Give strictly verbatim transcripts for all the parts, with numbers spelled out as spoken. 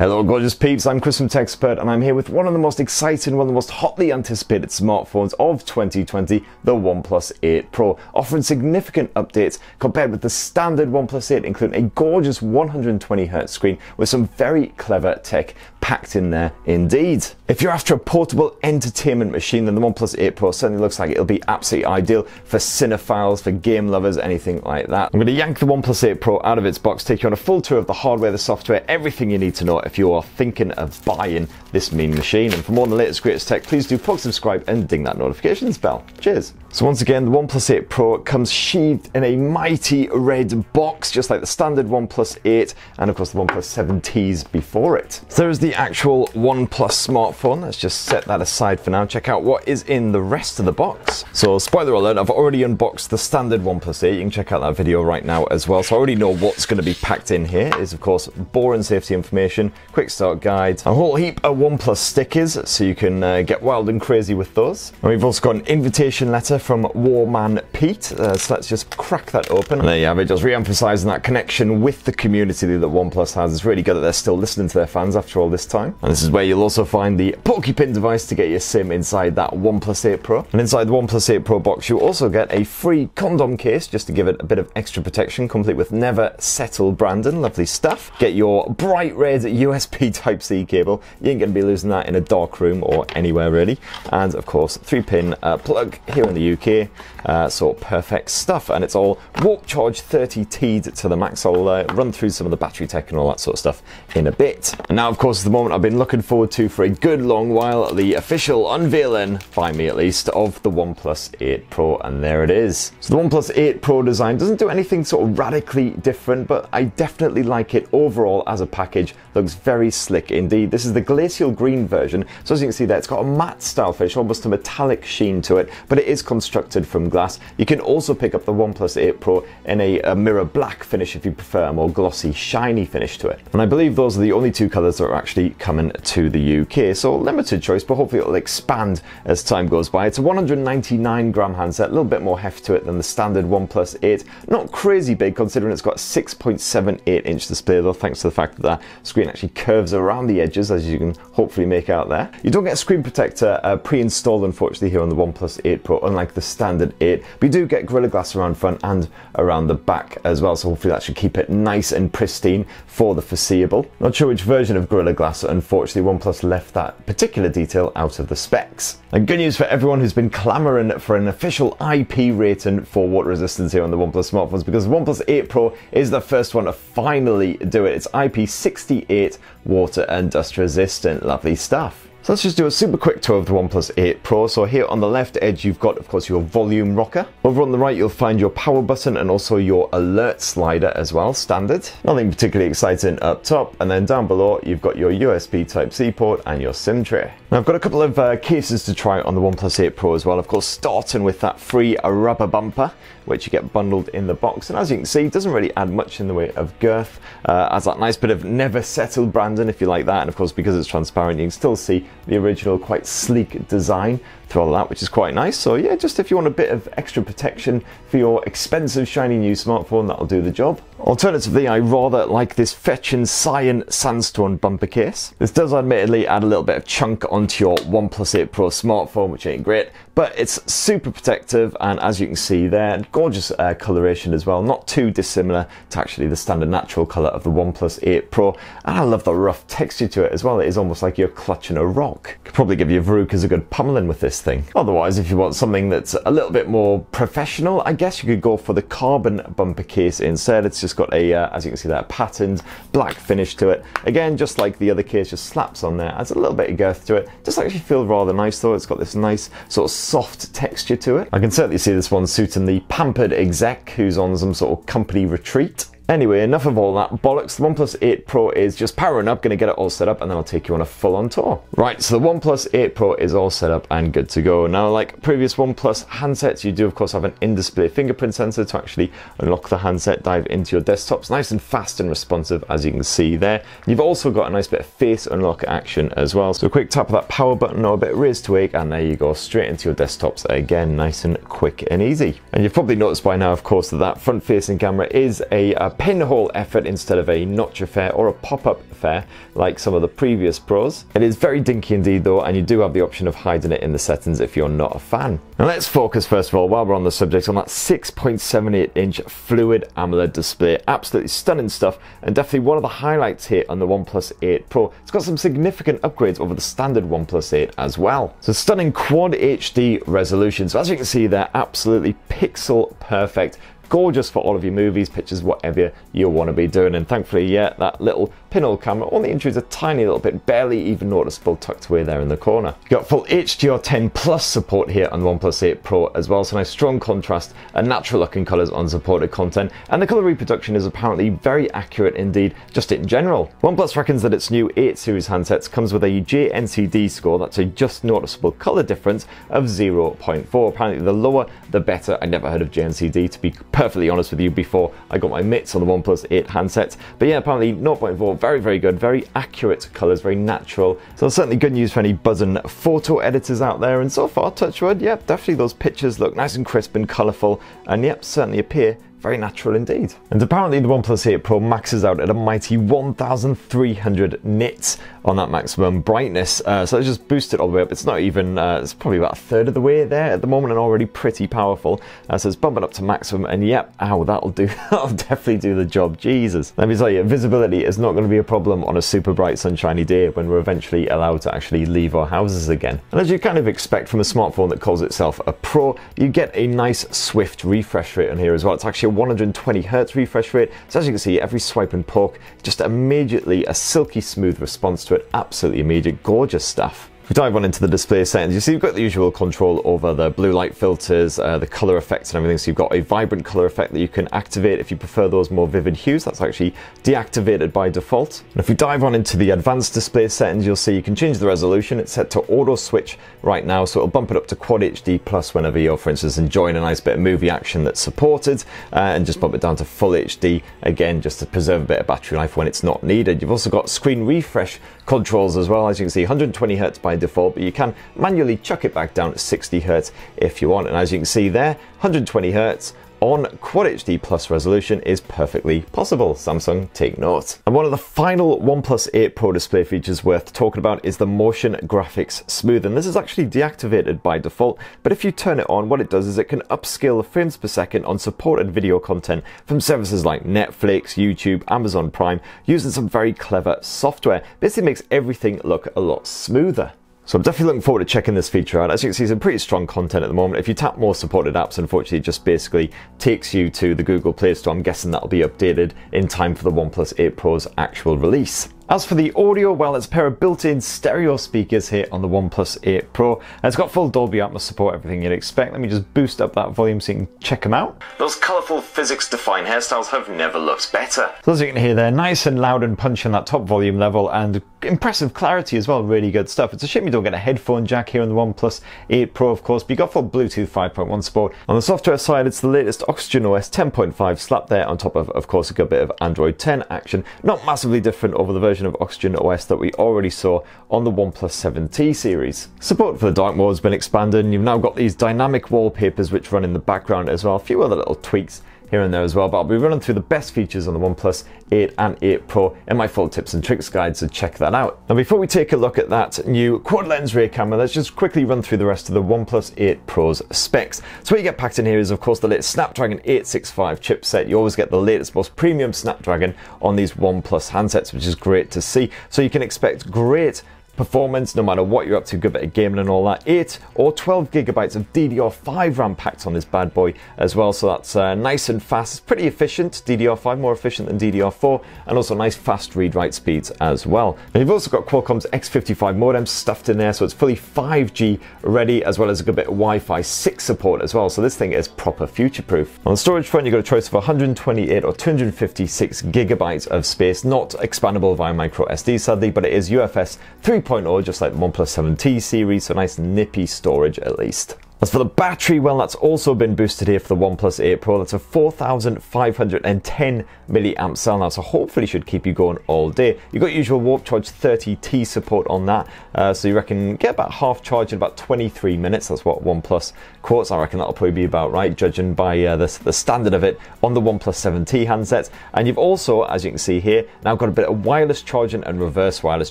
Hello gorgeous peeps, I'm Chris from Techspurt and I'm here with one of the most exciting, one of the most hotly anticipated smartphones of twenty twenty, the OnePlus eight Pro, offering significant updates compared with the standard OnePlus eight, including a gorgeous one hundred twenty hertz screen with some very clever tech packed in there indeed. If you're after a portable entertainment machine, then the OnePlus eight Pro certainly looks like it'll be absolutely ideal for cinephiles, for game lovers, anything like that. I'm going to yank the OnePlus eight Pro out of its box, take you on a full tour of the hardware, the software, everything you need to know if you are thinking of buying this mean machine. And for more on the latest greatest tech, please do plug, subscribe and ding that notifications bell. Cheers. So once again, the OnePlus eight Pro comes sheathed in a mighty red box, just like the standard OnePlus eight and of course the OnePlus seven Ts before it. So there is the actual OnePlus smartphone. Let's just set that aside for now. Check out what is in the rest of the box. So spoiler alert, I've already unboxed the standard OnePlus eight. You can check out that video right now as well. So I already know what's going to be packed in here. It is of course boring safety information, quick start guides, a whole heap of OnePlus stickers so you can uh, get wild and crazy with those. And we've also got an invitation letter from Warman Pete, uh, so let's just crack that open. And there you have it, just re-emphasising that connection with the community that OnePlus has. It's really good that they're still listening to their fans after all this time. And this is where you'll also find the Porky Pin device to get your SIM inside that OnePlus eight Pro. And inside the OnePlus eight Pro box you also get a free condom case just to give it a bit of extra protection, complete with Never Settle branding, lovely stuff. Get your bright red U S B Type C cable, you ain't going to be losing that in a dark room or anywhere really. And of course three pin uh, plug here in the U K, uh, so perfect stuff. And it's all Warp Charge thirty T'd to the max. I'll uh, run through some of the battery tech and all that sort of stuff in a bit. And now of course the moment I've been looking forward to for a good long while, the official unveiling, by me at least, of the OnePlus eight Pro, and there it is. So the OnePlus eight Pro design doesn't do anything sort of radically different, but I definitely like it overall as a package. Looks very slick indeed. This is the glacial green version, so as you can see there, it's got a matte style finish, almost a metallic sheen to it, but it is constructed from glass. You can also pick up the OnePlus eight Pro in a, a mirror black finish if you prefer a more glossy, shiny finish to it. And I believe those are the only two colours that are actually coming to the U K, so limited choice, but hopefully it'll expand as time goes by. It's a one hundred ninety-nine gram handset, a little bit more heft to it than the standard OnePlus eight. Not crazy big considering it's got a six point seven eight inch display though, thanks to the fact that that screen actually curves around the edges, as you can hopefully make out there. You don't get a screen protector uh, pre-installed unfortunately here on the OnePlus eight Pro, unlike the standard eight, but you do get Gorilla Glass around front and around the back as well, so hopefully that should keep it nice and pristine for the foreseeable. Not sure which version of Gorilla Glass, unfortunately OnePlus left that particular detail out of the specs. And good news for everyone who's been clamouring for an official I P rating for water resistance here on the OnePlus smartphones, because the OnePlus eight Pro is the first one to finally do it. It's I P sixty-eight water and dust resistant, lovely stuff. So let's just do a super quick tour of the OnePlus eight Pro. So here on the left edge you've got of course your volume rocker. Over on the right you'll find your power button and also your alert slider as well, standard. Nothing particularly exciting up top, and then down below you've got your U S B Type C port and your SIM tray. Now I've got a couple of uh, cases to try on the OnePlus eight Pro as well, of course starting with that free rubber bumper which you get bundled in the box. And as you can see it doesn't really add much in the way of girth, uh, has that nice bit of Never Settle branding if you like that, and of course because it's transparent you can still see the original quite sleek design through all that, which is quite nice. So yeah, just if you want a bit of extra protection for your expensive shiny new smartphone, that'll do the job. Alternatively, I rather like this fetching cyan sandstone bumper case. This does admittedly add a little bit of chunk onto your OnePlus eight Pro smartphone, which ain't great, but it's super protective, and as you can see there, gorgeous uh, coloration as well, not too dissimilar to actually the standard natural colour of the OnePlus eight Pro. And I love the rough texture to it as well. It is almost like you're clutching a rock. Could probably give your verrucas a good pummeling with this thing. Otherwise, if you want something that's a little bit more professional, I guess you could go for the carbon bumper case instead. It's just got a, uh, as you can see there, patterned black finish to it. Again, just like the other case, just slaps on there, adds a little bit of girth to it. Does actually feel rather nice though. It's got this nice sort of soft texture to it. I can certainly see this one suiting the pampered exec who's on some sort of company retreat. Anyway, enough of all that bollocks. The OnePlus eight Pro is just powering up, gonna get it all set up, and then I'll take you on a full-on tour. Right, so the OnePlus eight Pro is all set up and good to go. Now, like previous OnePlus handsets, you do of course have an in-display fingerprint sensor to actually unlock the handset, dive into your desktops, nice and fast and responsive as you can see there. You've also got a nice bit of face unlock action as well. So a quick tap of that power button or a bit of raise to wake, and there you go, straight into your desktops again, nice and quick and easy. And you've probably noticed by now, of course, that that front-facing camera is a, a pinhole effort instead of a notch affair or a pop-up affair like some of the previous Pros. It is very dinky indeed though, and you do have the option of hiding it in the settings if you're not a fan. Now let's focus first of all, while we're on the subject, on that six point seven eight inch fluid AMOLED display. Absolutely stunning stuff, and definitely one of the highlights here on the OnePlus eight Pro. It's got some significant upgrades over the standard OnePlus eight as well. So stunning Quad H D resolution. So as you can see there, absolutely pixel perfect. Gorgeous for all of your movies, pictures, whatever you want to be doing. And thankfully, yeah, that little pinhole camera only intrudes a tiny little bit, barely even noticeable, tucked away there in the corner. You've got full H D R ten plus support here on OnePlus eight Pro as well, so nice strong contrast and natural looking colours on supported content. And the colour reproduction is apparently very accurate indeed, just in general. OnePlus reckons that its new eight series handsets comes with a J N C D score, that's a just noticeable colour difference, of zero point four. Apparently the lower, the better. I never heard of J N C D, to be perfectly honest with you, before I got my mitts on the OnePlus eight handset. But yeah, apparently zero point four, very, very good, very accurate colours, very natural. So that's certainly good news for any buzzing photo editors out there. And so far, touch wood, yep, definitely those pictures look nice and crisp and colourful, and yep, certainly appear very natural indeed. And apparently the OnePlus eight Pro maxes out at a mighty one thousand three hundred nits on that maximum brightness. Uh, so let's just boost it all the way up. It's not even, uh, it's probably about a third of the way there at the moment, and already pretty powerful. Uh, so it's bumping up to maximum, and yep, ow, that'll do, that'll definitely do the job, Jesus. Let me tell you, visibility is not gonna be a problem on a super bright sunshiny day when we're eventually allowed to actually leave our houses again. And as you kind of expect from a smartphone that calls itself a Pro, you get a nice swift refresh rate on here as well. It's actually one hundred twenty hertz refresh rate. So as you can see, every swipe and poke, just immediately a silky smooth response to it. Absolutely immediate, gorgeous stuff. If we dive on into the display settings, you see you've got the usual control over the blue light filters, uh, the color effects and everything. So you've got a vibrant color effect that you can activate if you prefer those more vivid hues. That's actually deactivated by default. And if we dive on into the advanced display settings, you'll see you can change the resolution. It's set to auto switch right now, so it'll bump it up to Quad H D plus whenever you're, for instance, enjoying a nice bit of movie action that's supported, uh, and just bump it down to full H D again, just to preserve a bit of battery life when it's not needed. You've also got screen refresh controls as well. As you can see, one hundred twenty hertz by default, but you can manually chuck it back down at sixty hertz if you want. And as you can see there, one hundred twenty hertz on Quad H D plus resolution is perfectly possible. Samsung, take note. And one of the final OnePlus eight Pro display features worth talking about is the motion graphics smooth, and this is actually deactivated by default, but if you turn it on, what it does is it can upscale the frames per second on supported video content from services like Netflix, YouTube, Amazon Prime, using some very clever software. Basically makes everything look a lot smoother. So I'm definitely looking forward to checking this feature out. As you can see, some pretty strong content at the moment. If you tap more supported apps, unfortunately, it just basically takes you to the Google Play Store. I'm guessing that'll be updated in time for the OnePlus eight Pro's actual release. As for the audio, well, it's a pair of built-in stereo speakers here on the OnePlus eight Pro. And it's got full Dolby Atmos support, everything you'd expect. Let me just boost up that volume so you can check them out. Those colourful physics-defying hairstyles have never looked better. So as you can hear there, nice and loud and punchy on that top volume level, and impressive clarity as well, really good stuff. It's a shame you don't get a headphone jack here on the OnePlus eight Pro, of course, but you got full Bluetooth five point one support. On the software side, it's the latest Oxygen O S ten point five slapped there on top of, of course, a good bit of Android ten action. Not massively different over the version of Oxygen O S that we already saw on the OnePlus seven T series. Support for the dark mode has been expanded, and you've now got these dynamic wallpapers which run in the background as well. A few other little tweaks here and there as well, but I'll be running through the best features on the OnePlus eight and eight Pro in my full tips and tricks guide, so check that out. Now before we take a look at that new quad lens rear camera, let's just quickly run through the rest of the OnePlus eight Pro's specs. So what you get packed in here is of course the latest Snapdragon eight sixty-five chipset. You always get the latest, most premium Snapdragon on these OnePlus handsets, which is great to see. So you can expect great performance no matter what you're up to, good bit of gaming and all that. eight or twelve gigabytes of D D R five RAM packed on this bad boy as well, so that's uh, nice and fast. It's pretty efficient, D D R five, more efficient than D D R four, and also nice fast read-write speeds as well. And you've also got Qualcomm's X fifty-five modem stuffed in there, so it's fully five G ready, as well as a good bit of Wi-Fi six support as well, so this thing is proper future-proof. On the storage front, you've got a choice of one hundred twenty-eight or two hundred fifty-six gigabytes of space, not expandable via micro S D sadly, but it is U F S three point five, just like the OnePlus seven T series, so nice nippy storage at least. As for the battery, well, that's also been boosted here for the OnePlus eight Pro. That's a four thousand five hundred ten milliamp cell now, so hopefully should keep you going all day. You've got usual Warp Charge thirty T support on that, uh, so you reckon get about half charge in about twenty-three minutes. That's what OnePlus quotes. I reckon that'll probably be about right, judging by uh, the, the standard of it on the OnePlus seven T handsets. And you've also, as you can see here, now got a bit of wireless charging and reverse wireless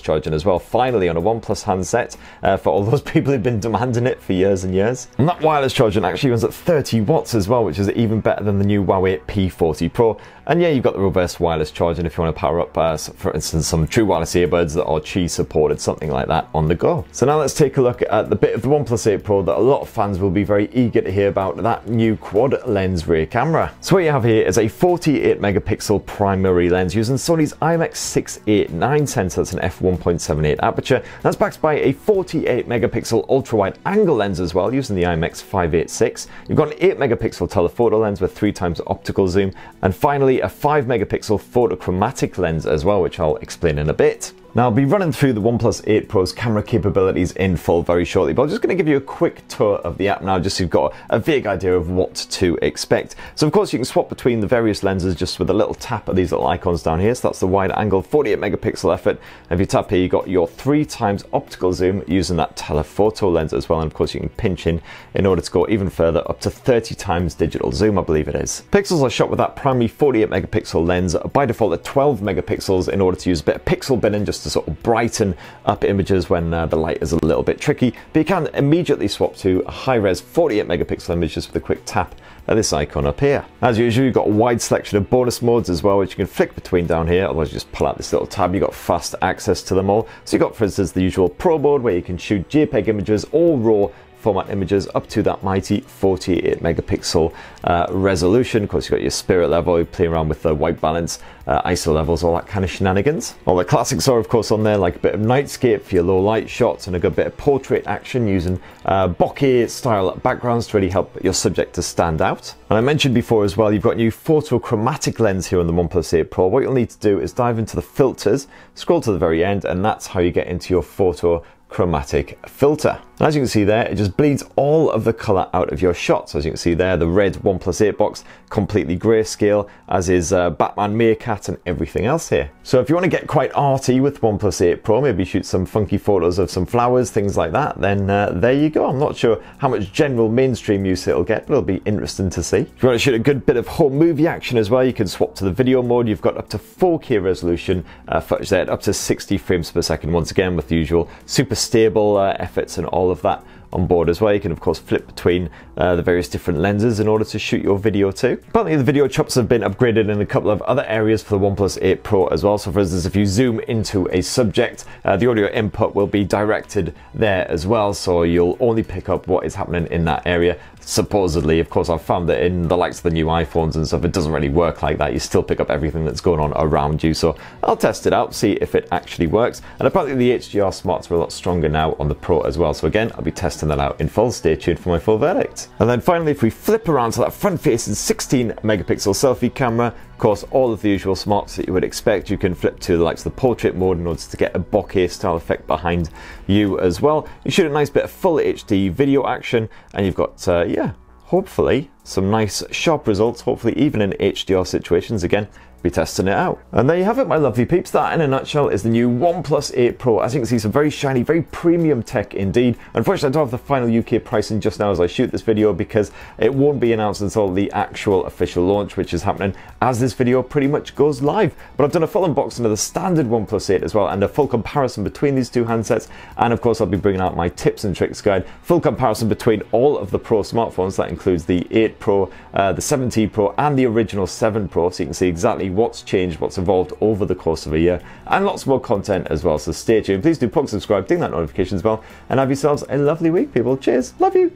charging as well, finally on a OnePlus handset, uh, for all those people who've been demanding it for years and years. And that wireless charging actually runs at thirty watts as well, which is even better than the new Huawei P forty Pro. And yeah, you've got the reverse wireless charging if you want to power up, uh, for instance, some true wireless earbuds that are Qi supported, something like that on the go. So now let's take a look at the bit of the OnePlus eight Pro that a lot of fans will be very eager to hear about, that new quad lens rear camera. So what you have here is a forty-eight megapixel primary lens using Sony's I M X six eighty-nine sensor. That's an f one point seven eight aperture. That's backed by a forty-eight megapixel ultra wide angle lens as well, using the I M X five eighty-six. You've got an eight megapixel telephoto lens with three times optical zoom, and finally a five megapixel photochromatic lens as well, which I'll explain in a bit. Now, I'll be running through the OnePlus eight Pro's camera capabilities in full very shortly, but I'm just going to give you a quick tour of the app now, just so you've got a vague idea of what to expect. So, of course, you can swap between the various lenses just with a little tap of these little icons down here. So that's the wide angle, forty-eight megapixel effort. And if you tap here, you've got your three times optical zoom using that telephoto lens as well. And of course, you can pinch in in order to go even further, up to thirty times digital zoom, I believe it is. Pixels are shot with that primary forty-eight megapixel lens, by default at twelve megapixels, in order to use a bit of pixel binning just to sort of brighten up images when uh, the light is a little bit tricky. But you can immediately swap to a high-res forty-eight megapixel image just with a quick tap at this icon up here. As usual, you've got a wide selection of bonus modes as well, which you can flick between down here. Otherwise, you just pull out this little tab, you've got fast access to them all. So you've got, for instance, the usual Pro mode, where you can shoot JPEG images, all raw format images, up to that mighty forty-eight megapixel uh, resolution. Of course, you've got your spirit level, you play around with the white balance, uh, I S O levels, all that kind of shenanigans. All the classics are, of course, on there, like a bit of nightscape for your low light shots and a good bit of portrait action using uh, bokeh style backgrounds to really help your subject to stand out. And I mentioned before as well, you've got a new photochromatic lens here on the OnePlus eight Pro. What you'll need to do is dive into the filters, scroll to the very end, and that's how you get into your photo chromatic filter. And as you can see there, it just bleeds all of the color out of your shots. As you can see there, the red OnePlus eight box, completely grayscale, as is uh, Batman Meerkat and everything else here. So if you want to get quite arty with OnePlus eight Pro, maybe shoot some funky photos of some flowers, things like that, then uh, there you go. I'm not sure how much general mainstream use it'll get, but it'll be interesting to see. If you want to shoot a good bit of home movie action as well, you can swap to the video mode. You've got up to four K resolution, uh, footage there, up to sixty frames per second, once again with the usual super stable uh, efforts and all of that on board as well. You can of course flip between uh, the various different lenses in order to shoot your video too. Apparently the video chops have been upgraded in a couple of other areas for the OnePlus eight Pro as well. So for instance, if you zoom into a subject, uh, the audio input will be directed there as well, so you'll only pick up what is happening in that area. Supposedly, of course, I've found that in the likes of the new iPhones and stuff, it doesn't really work like that. You still pick up everything that's going on around you. So I'll test it out, see if it actually works. And apparently the H D R smarts are a lot stronger now on the Pro as well. So again, I'll be testing that out in full. Stay tuned for my full verdict. And then finally, if we flip around to that front-facing sixteen megapixel selfie camera, of course, all of the usual smarts that you would expect. You can flip to the likes of the portrait mode in order to get a bokeh style effect behind you as well. You shoot a nice bit of full H D video action, and you've got, uh, yeah, hopefully some nice sharp results, hopefully even in H D R situations. Again, be testing it out. And there you have it, my lovely peeps. That in a nutshell is the new OnePlus eight Pro. As you can see, some very shiny, very premium tech indeed. Unfortunately, I don't have the final U K pricing just now as I shoot this video, because it won't be announced until the actual official launch, which is happening as this video pretty much goes live. But I've done a full unboxing of the standard OnePlus eight as well, and a full comparison between these two handsets. And of course, I'll be bringing out my tips and tricks guide, full comparison between all of the Pro smartphones. That includes the eight Pro, uh, the seven T Pro, and the original seven Pro, so you can see exactly what's changed, what's evolved over the course of a year, and lots more content as well. So stay tuned. Please do plug, subscribe, ding that notifications bell, and have yourselves a lovely week, people. Cheers. Love you.